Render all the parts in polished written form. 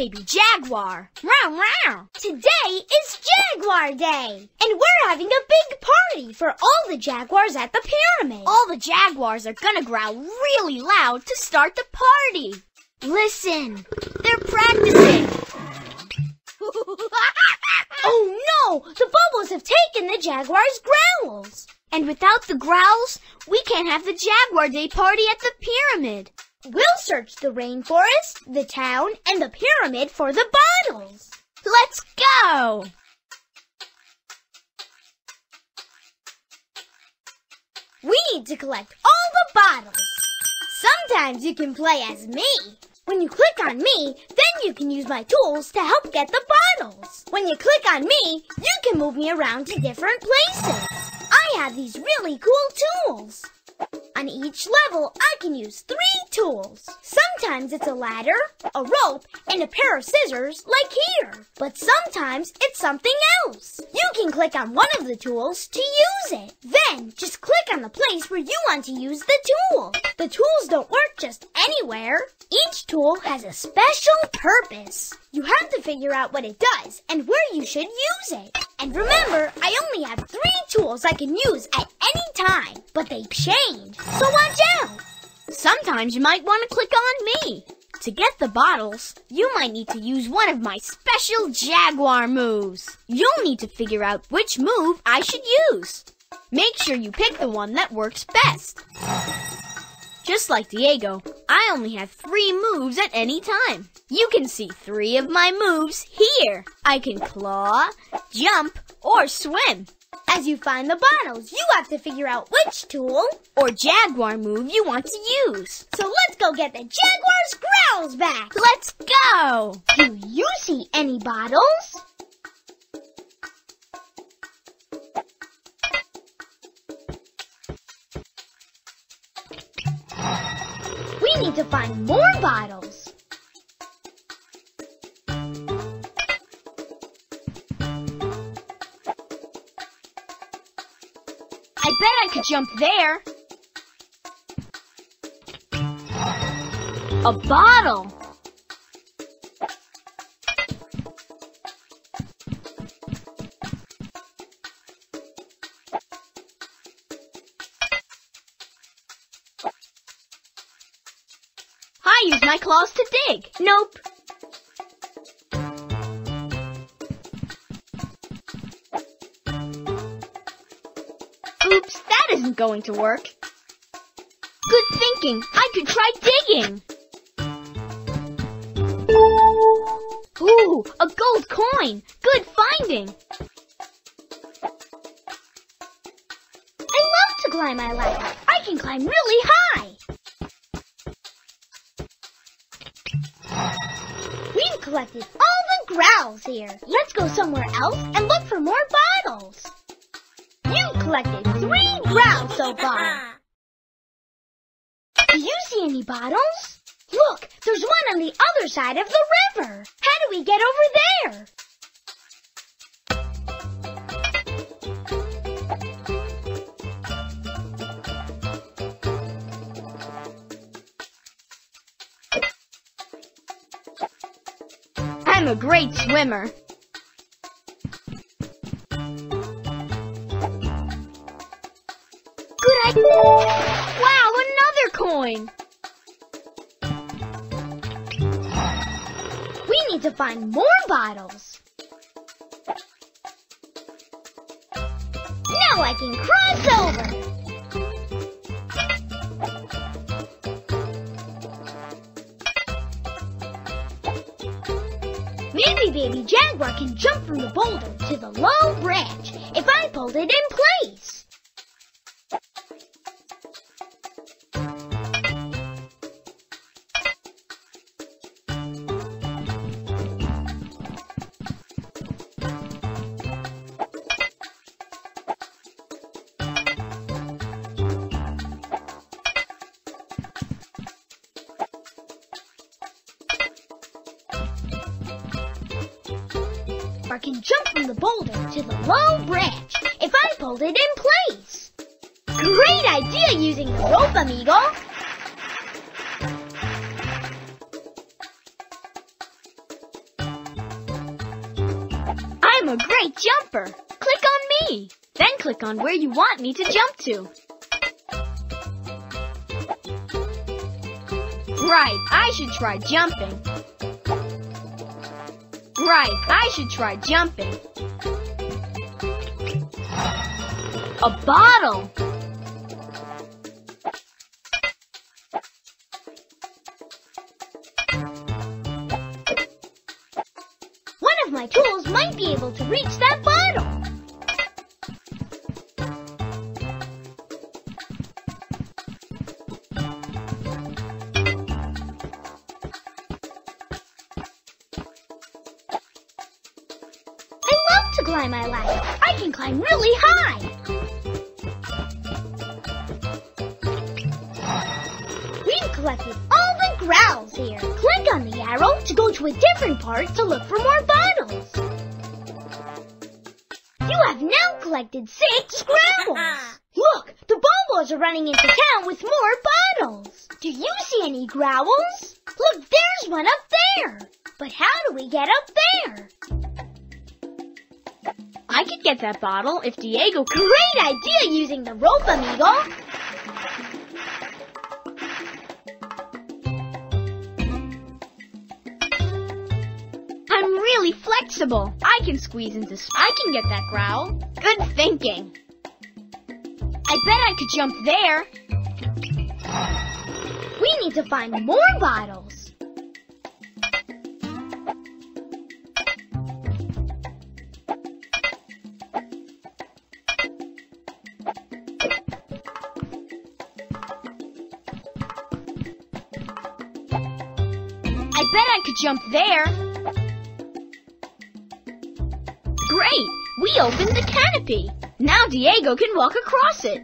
Baby Jaguar. Row, row. Today is Jaguar Day, and we're having a big party for all the jaguars at the pyramid. All the jaguars are gonna growl really loud to start the party. Listen, they're practicing. Oh no, the Bobos have taken the jaguar's growls. And without the growls, we can't have the Jaguar Day party at the pyramid. We'll search the rainforest, the town, and the pyramid for the bottles. Let's go! We need to collect all the bottles. Sometimes you can play as me. When you click on me, then you can use my tools to help get the bottles. When you click on me, you can move me around to different places. I have these really cool tools. On each level, I can use 3 tools. Sometimes it's a ladder, a rope, and a pair of scissors, like here. But sometimes it's something else. You can click on one of the tools to use it. Then, just click on the place where you want to use the tool. The tools don't work just anywhere. Each tool has a special purpose. You have to figure out what it does and where you should use it. And remember, I only have 3 tools I can use at any time, but they change, so watch out! Sometimes you might want to click on me. To get the bottles, you might need to use one of my special jaguar moves. You'll need to figure out which move I should use. Make sure you pick the one that works best. Just like Diego, I only have 3 moves at any time. You can see 3 of my moves here. I can claw, jump, or swim. As you find the bottles, you have to figure out which tool or jaguar move you want to use. So let's go get the jaguar's growls back. Let's go! Do you see any bottles? We need to find more bottles. I bet I could jump there. A bottle. I use my claws to dig. Nope. Oops, that isn't going to work. Good thinking. I could try digging. Ooh, a gold coin. Good finding. I love to climb my ladder. I can climb really high. We've collected all the growls here. Let's go somewhere else and look for more bottles. You collected 3 growls so far. Do you see any bottles? Look, there's one on the other side of the river. How do we get over there? I'm a great swimmer. Wow, another coin! We need to find more bottles. Now I can cross over. Maybe Baby Jaguar can jump from the boulder to the low branch if I hold it in place. I can jump from the boulder to the low branch if I hold it in place. Great idea using the rope, amigo! I'm a great jumper. Click on me. Then click on where you want me to jump to. Right, I should try jumping. Right, I should try jumping. A bottle. One of my tools might be able to reach that bottle. Climb my ladder. I can climb really high. We've collected all the growls here. Click on the arrow to go to a different part to look for more bottles. You have now collected 6 growls. Look, the Bobos are running into town with more bottles. Do you see any growls? Look, there's one up there. But how do we get up there? I could get that bottle if Diego... Great idea using the rope, amigo! I'm really flexible. I can squeeze into... I can get that growl. Good thinking. I bet I could jump there. We need to find more bottles. I bet I could jump there. Great! We opened the canopy. Now Diego can walk across it.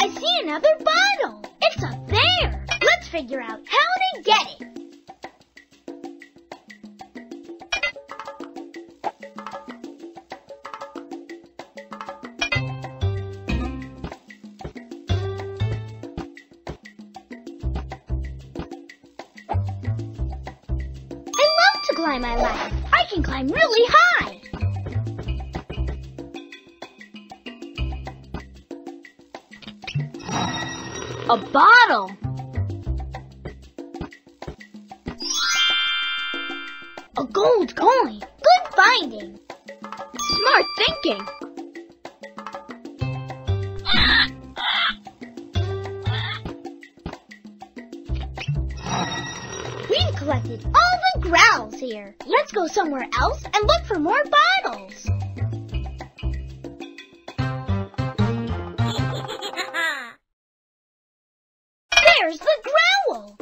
I see another bottle. It's up there. Let's figure out how to get it. Climb my ladder. I can climb really high. A bottle. A gold coin. Good finding. Smart thinking. We've collected all the growls here. Let's go somewhere else and look for more bottles. There's the growl.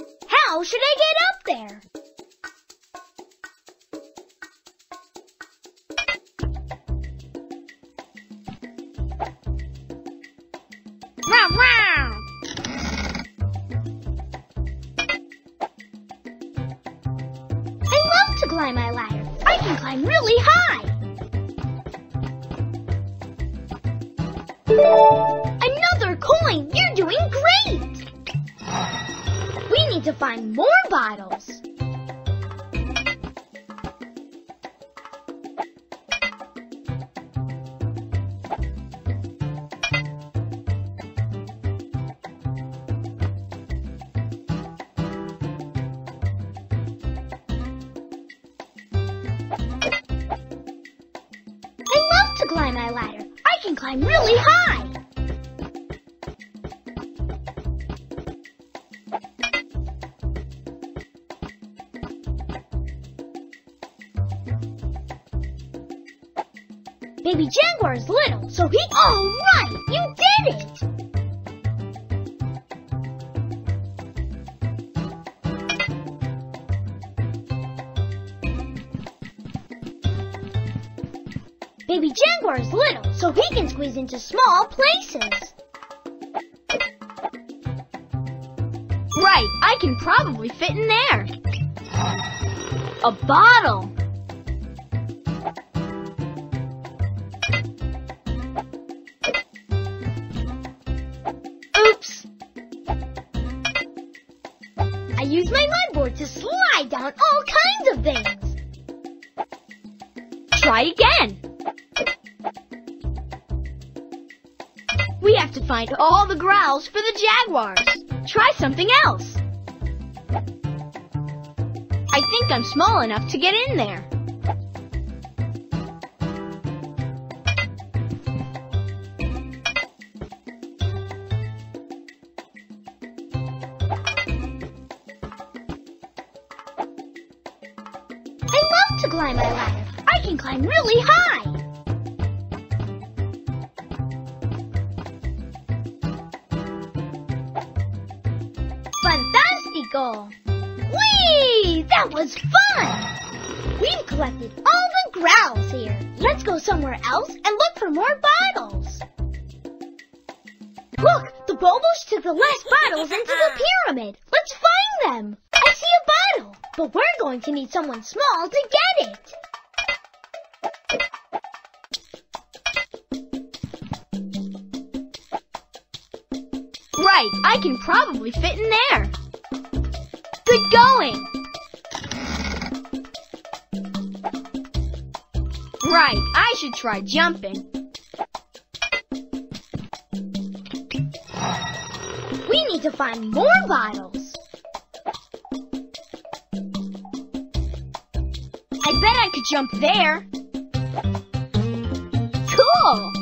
How should I get up there? Wow, wow. Climb my ladder. I can climb really high. Another coin. You're doing great. We need to find more bottles. Climb my ladder. I can climb really high. Baby Jaguar is little, so he... All right, you did it! Baby Jaguar is little, so he can squeeze into small places. Right, I can probably fit in there. A bottle. Oops. I use my mudboard to slide down all kinds of things. Try again. We have to find all the growls for the jaguars. Try something else. I think I'm small enough to get in there. Climb my ladder. I can climb really high. Fantastico! Whee! That was fun! We've collected all the growls here. Let's go somewhere else and look for more bottles. Look! The Bobos took the last bottles into the pyramid. Let's find them! I see a bottle! But we're going to need someone small to get it. Right, I can probably fit in there. Good going. Right, I should try jumping. We need to find more bottles. I bet I could jump there. Cool!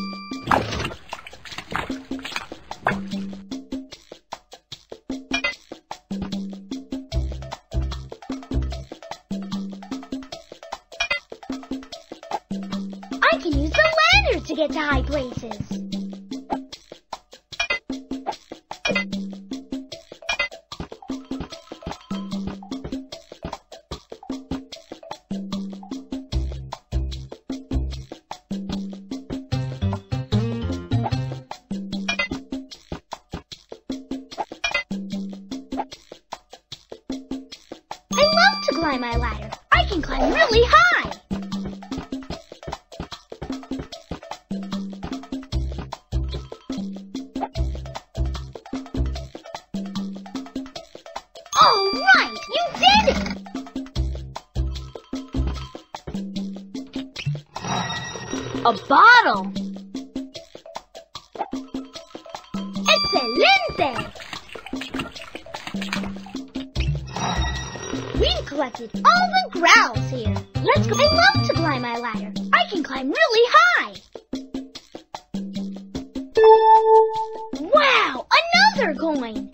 I can use the ladder to get to high places. Climb my ladder. I can climb really high. All right, you did it. A bottle. Excelente. We've collected all the growls here. Let's go. I love to climb my ladder. I can climb really high. Wow, another coin.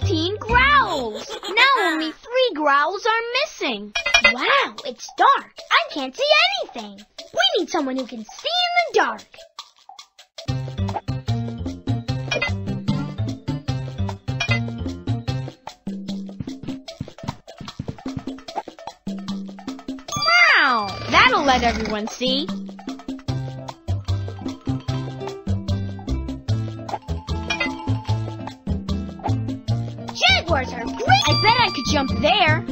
15 growls. Now only 3 growls are missing. Wow, it's dark. I can't see anything. We need someone who can see in the dark. That'll let everyone see. Jaguars are great! I bet I could jump there.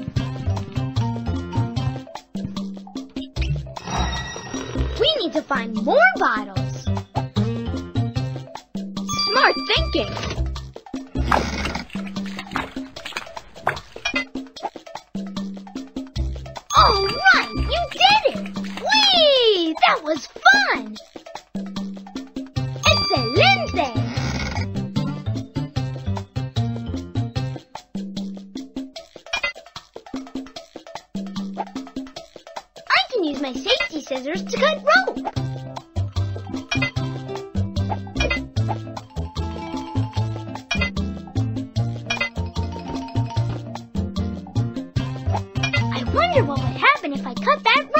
We need to find more bottles. Smart thinking! That was fun! Excelente! I can use my safety scissors to cut rope. I wonder what would happen if I cut that rope.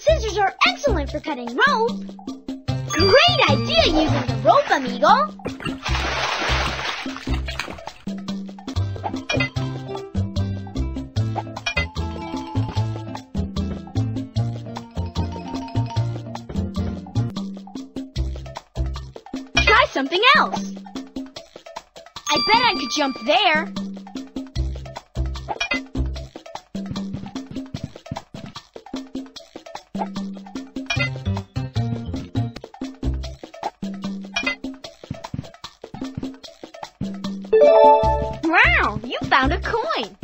Scissors are excellent for cutting rope. Great idea using the rope, amigo. Try something else. I bet I could jump there. found a coin.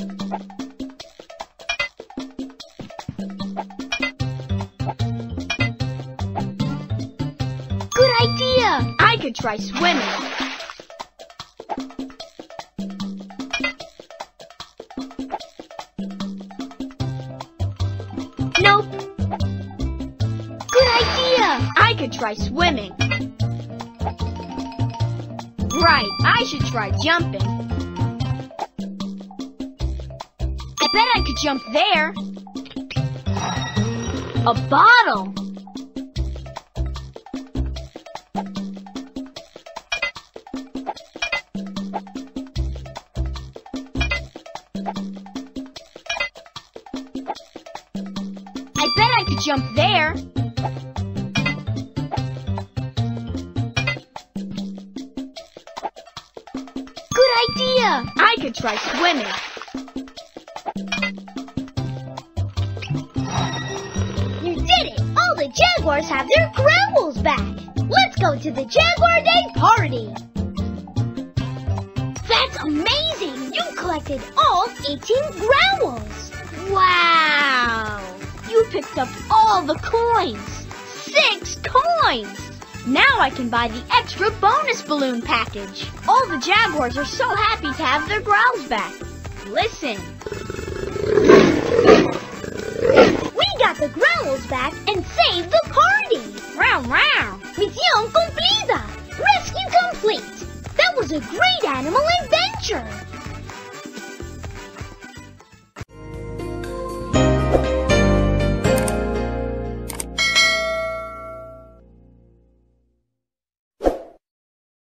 Good idea. I could try swimming. Nope. Good idea. I could try swimming. Right, I should try jumping. I bet I could jump there. A bottle. I bet I could jump there. I could try swimming. You did it! All the Jaguars have their growls back. Let's go to the Jaguar Day party. That's amazing! You collected all 18 growls. Wow! You picked up all the coins. 6 coins! Now I can buy the extra bonus balloon package. All the Jaguars are so happy to have their growls back. Listen. We got the growls back and saved the party. Row, row. Misión cumplida. Rescue complete. That was a great animal adventure.